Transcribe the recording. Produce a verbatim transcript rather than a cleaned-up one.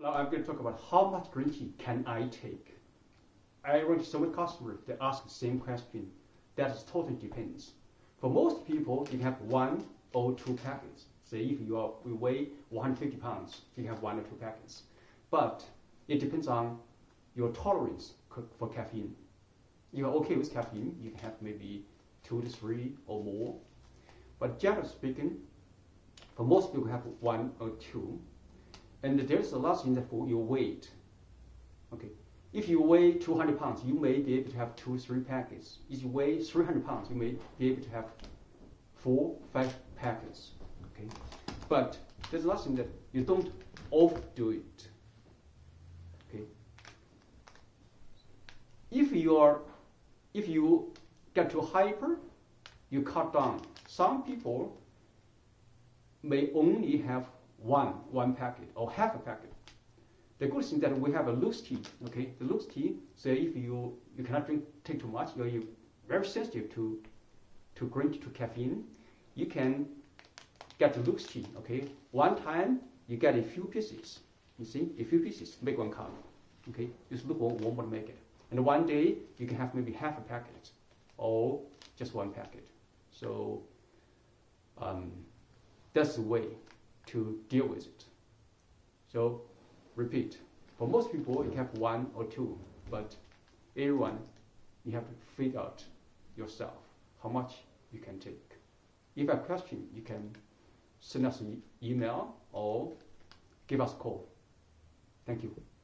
Now I'm going to talk about how much green tea can I take. I run so many customers that ask the same question. That totally depends. For most people, you have one or two packets. Say if you, are, you weigh one hundred fifty pounds, you have one or two packets. But it depends on your tolerance for caffeine. If you're okay with caffeine, you can have maybe two to three or more. But generally speaking, for most people, you have one or two. And there's a lot in that for your weight. Okay. If you weigh two hundred pounds, you may be able to have two, three packets. If you weigh three hundred pounds, you may be able to have four, five packets. Okay, but there's a lesson that you don't overdo it. Okay, if you are, if you get too hyper, you cut down. Some people may only have one, one packet or half a packet. The good thing that we have a loose tea, okay? The loose tea, so if you, you cannot drink, take too much, you're very sensitive to, to green tea, to caffeine, you can get the loose tea, okay? One time, you get a few pieces, you see? A few pieces, make one cup, okay? Just look one, one would make it. And one day, you can have maybe half a packet, or just one packet. So, um, that's the way to deal with it. So, repeat, for most people, you have one or two, but everyone, you have to figure out yourself how much you can take. If you have a question, you can send us an email or give us a call. Thank you.